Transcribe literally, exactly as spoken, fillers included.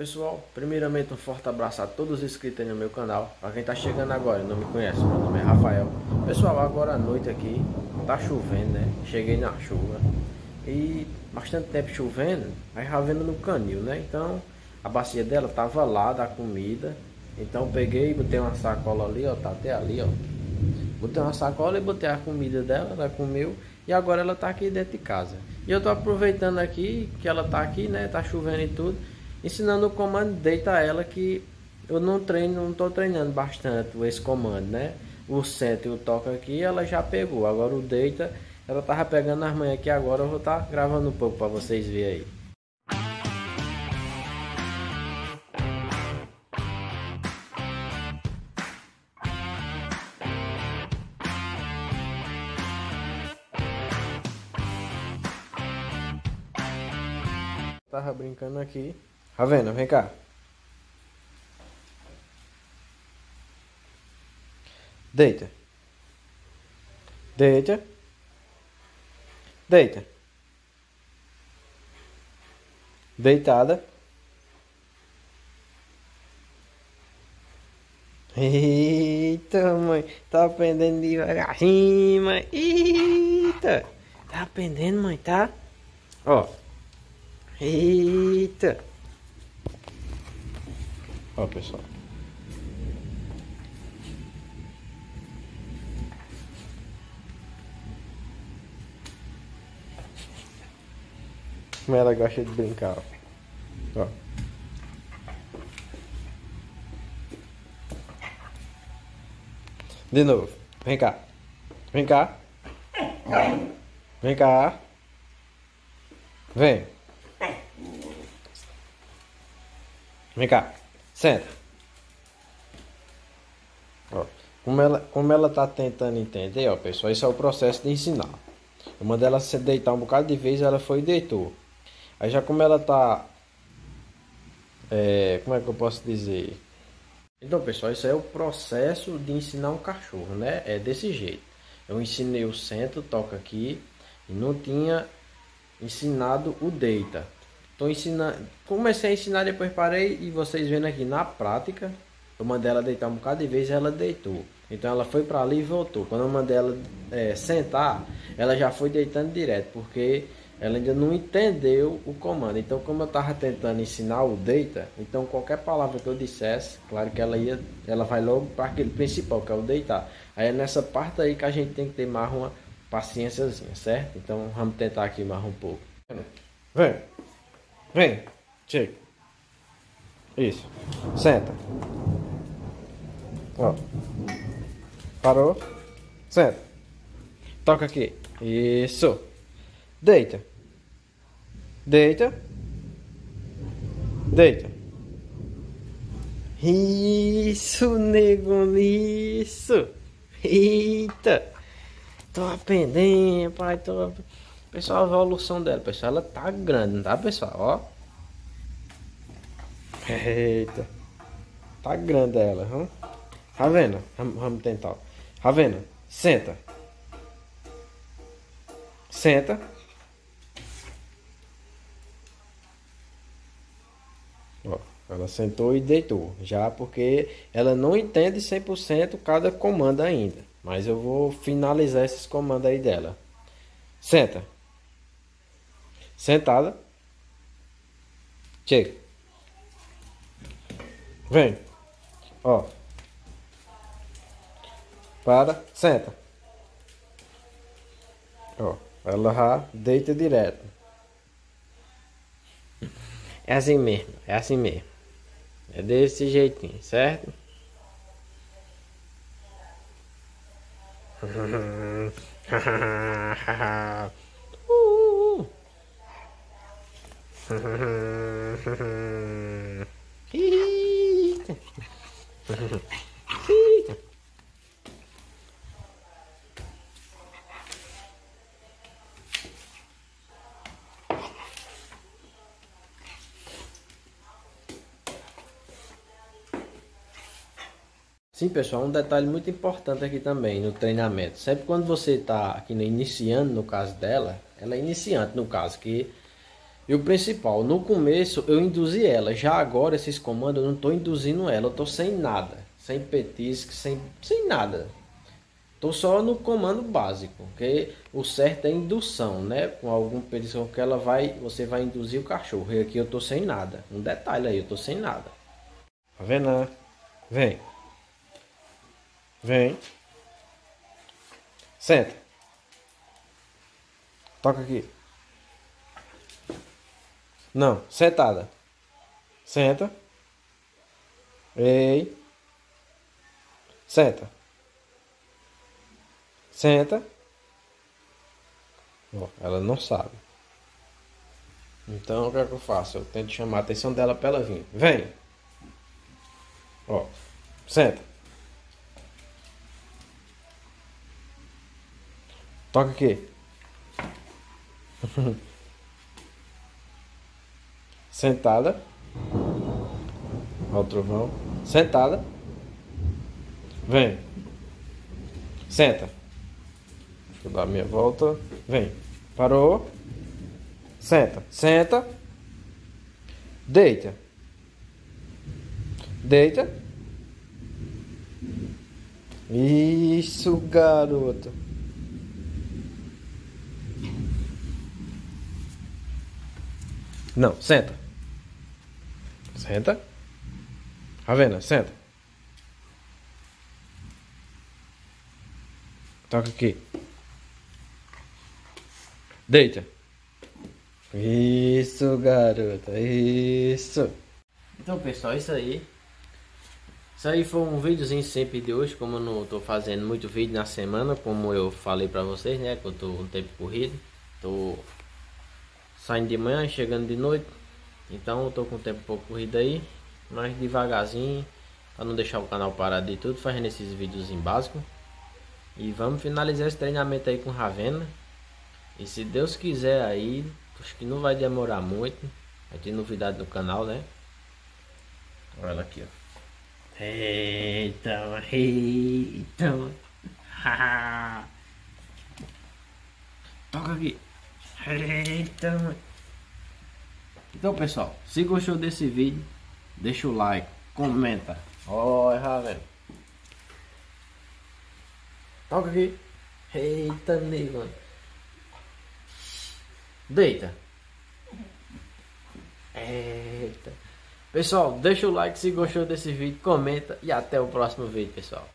Pessoal, primeiramente um forte abraço a todos os inscritos aí no meu canal. Para quem tá chegando agora e não me conhece, meu nome é Rafael. Pessoal, agora à noite aqui tá chovendo, né? Cheguei na chuva e bastante tempo chovendo, aí Ravena no canil, né? Então a bacia dela tava lá da comida, então eu peguei e botei uma sacola ali, ó, tá até ali, ó. Botei uma sacola e botei a comida dela, ela comeu e agora ela tá aqui dentro de casa. E eu tô aproveitando aqui que ela tá aqui, né? Tá chovendo e tudo. Ensinando o comando deita ela, que eu não treino, não tô treinando bastante esse comando, né? O senta e o toca aqui, ela já pegou. Agora o deita, ela tava pegando as manhãs aqui, agora eu vou estar tá gravando um pouco para vocês verem aí. Tava brincando aqui. Ravena, vem cá. Deita. Deita. Deita. Deitada. Eita, mãe. Tá aprendendo devagarzinho, mãe. Eita. Tá aprendendo, mãe, tá? Ó. Eita. Ó, pessoal, como ela gosta de brincar, ó. Ó. De novo, vem cá, vem cá, vem cá, vem, vem cá. Senta. Ó, como ela, como ela tá tentando entender, ó, pessoal, isso é o processo de ensinar. Eu mandei ela se deitar um bocado de vez, ela foi e deitou. Aí já como ela tá... É, como é que eu posso dizer? Então, pessoal, isso é o processo de ensinar um cachorro, né? É desse jeito. Eu ensinei o senta, toca aqui, e não tinha ensinado o deita. Tô ensinando, comecei a ensinar, depois parei, e vocês vendo aqui na prática, eu mandei ela deitar um bocado de vez, ela deitou. Então ela foi para ali e voltou. Quando eu mandei ela é, sentar, ela já foi deitando direto, porque ela ainda não entendeu o comando. Então como eu tava tentando ensinar o deita, então qualquer palavra que eu dissesse, claro que ela ia, ela vai logo para aquele principal, que é o deitar. Aí é nessa parte aí que a gente tem que ter mais uma paciênciazinha, certo? Então vamos tentar aqui mais um pouco. Vem! Vem, chega. Isso. Senta. Ó. Parou. Senta. Toca aqui. Isso. Deita. Deita. Deita. Isso, nego. Isso. Eita. Tô aprendendo, pai. Tô aprendendo. Pessoal, a evolução dela, pessoal, ela tá grande, tá, pessoal? Ó. Eita. Tá grande ela, hum? Ravena, vamos tentar. Ravena, senta. Senta. Ó, ela sentou e deitou, já porque ela não entende cem por cento cada comando ainda. Mas eu vou finalizar esses comandos aí dela. Senta. Sentada. Chega. Vem. Ó. Para. Senta. Ó. Ela já deita direto. É assim mesmo. É assim mesmo. É desse jeitinho, certo? uh -uh. Sim, pessoal, um detalhe muito importante aqui também no treinamento. Sempre quando você está aqui no iniciando, no caso dela, ela é iniciante no caso, que E o principal, no começo eu induzi ela, já agora esses comandos eu não estou induzindo ela, eu estou sem nada, sem petisco, sem, sem nada. Estou só no comando básico, porque o certo é indução, né? Com algum petisco que ela vai, você vai induzir o cachorro. E aqui eu estou sem nada, um detalhe aí, eu estou sem nada. Ravena, vem, vem, senta, toca aqui. Não, sentada. Senta. Ei. Senta. Senta. Ó, ela não sabe. Então o que é que eu faço? Eu tento chamar a atenção dela para ela vir. Vem. Ó, senta. Toca aqui. Sentada. Olha o trovão. Sentada. Vem. Senta. Deixa eu dar a minha volta. Vem. Parou. Senta. Senta. Deita. Deita. Isso, garoto. Não, senta. Senta. Ravena, senta. Toca aqui. Deita. Isso, garota. Isso. Então, pessoal, isso aí. Isso aí foi um videozinho sempre de hoje. Como eu não tô fazendo muito vídeo na semana, como eu falei pra vocês, né? Que eu tô um tempo corrido. Tô saindo de manhã, chegando de noite. Então eu tô com o tempo um pouco corrido aí, mas devagarzinho, para não deixar o canal parado e tudo, fazendo esses vídeos em básico. E vamos finalizar esse treinamento aí com Ravena. E se Deus quiser aí, acho que não vai demorar muito. Vai ter novidade no canal, né? Olha ela aqui, ó. Eita, eita. Toca aqui. Eita. Então, pessoal, se gostou desse vídeo, deixa o like, comenta. Ó, Ravena. Toca aqui. Eita, nego. Deita. Eita. Pessoal, deixa o like se gostou desse vídeo, comenta e até o próximo vídeo, pessoal.